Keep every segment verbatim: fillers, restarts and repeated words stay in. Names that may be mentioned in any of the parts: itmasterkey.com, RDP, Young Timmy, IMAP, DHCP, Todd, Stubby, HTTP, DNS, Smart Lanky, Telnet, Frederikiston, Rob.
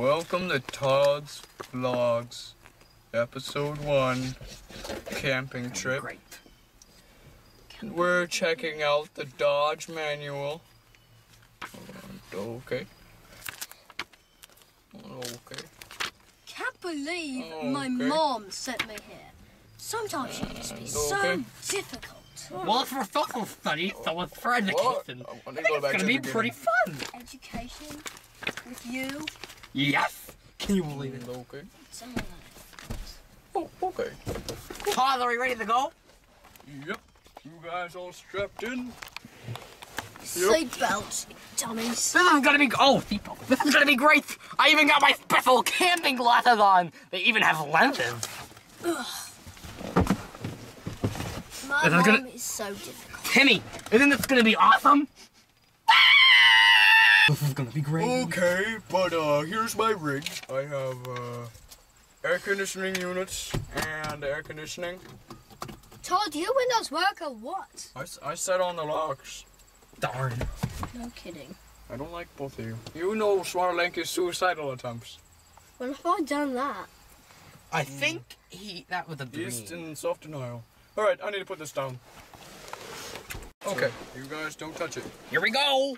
Welcome to Todd's Vlogs, Episode one, Camping Trip. We're checking out the Dodge manual. Okay. Okay. Can't believe okay. my mom sent me here. Sometimes she must be okay. so difficult. Well, for a thoughtful study, so with Frederikiston, I think it's going to be pretty fun. Education with you? Yes! Can you believe it? Okay. Oh, okay. Todd, are we ready to go? Yep. You guys all strapped in? Seatbelts, dummies. This is going to be... Oh, seatbelts. This is going to be great. I even got my special camping glasses on. They even have lenses. Ugh. My mom gonna... is so difficult. Timmy, isn't this gonna be awesome? This is gonna be great. Okay, but uh, here's my rig. I have uh, air conditioning units and air conditioning. Todd, your windows work or what? I, I sat on the locks. Darn. No kidding. I don't like both of you. You know Smart Lanky's suicidal attempts. Well, if I'd done that... I think he... that was a dream. He's in self-denial. Alright, I need to put this down. Okay, you guys don't touch it. Here we go!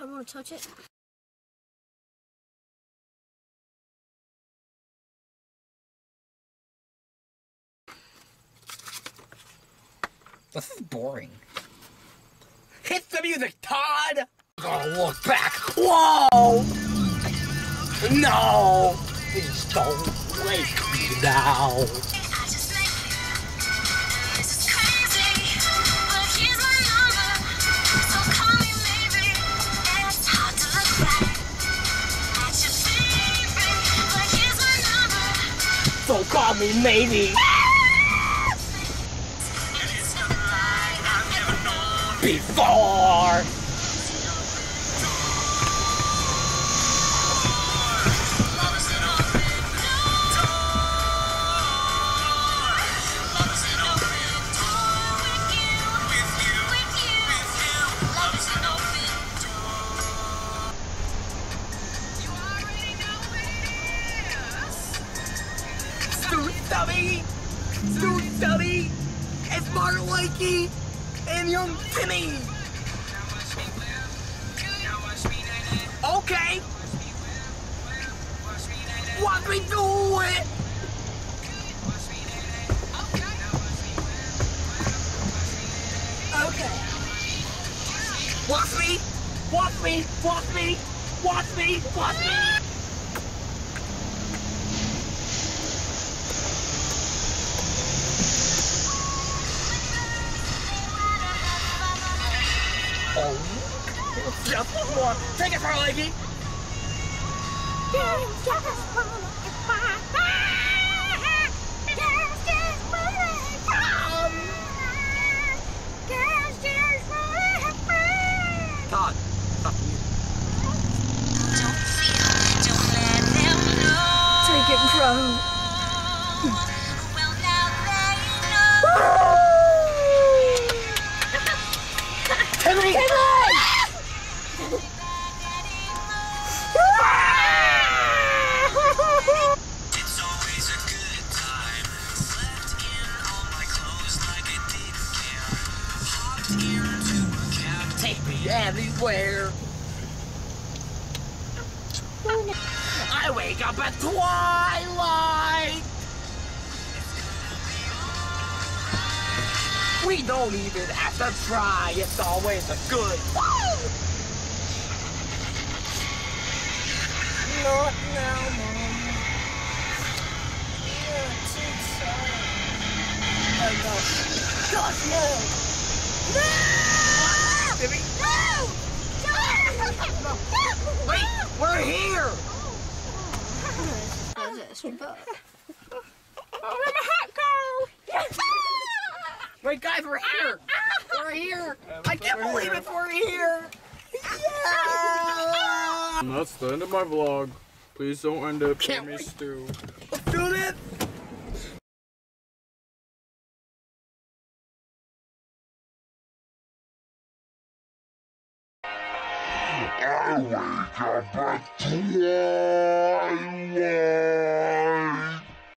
I want to touch it. This is boring. Hit the music, Todd! Gotta look back. Whoa! No! Please don't wake me now. So call me maybe. Before. Stubby, Stubby, and Smart Lanky, and Young Timmy. Okay. Watch me do it. Okay. Watch me, watch me, watch me, watch me, watch me. Just one. Take it, Smart Lanky. Todd, stop you. Don't feel, don't let them know. Take it from. Well, now they know. Timmy! Timmy! Everywhere. I wake up at twilight. We don't even have to try. It's always a good time. Not now, Mom. You're too tired. Oh gosh. Gosh, no. No! Timmy. Wait, we're here! Wait, guys, we're here! We're here! I can't believe it, we're here! Yeah! And that's the end of my vlog. Please don't end up with me, Stu. Let's do this! I wake up at twice.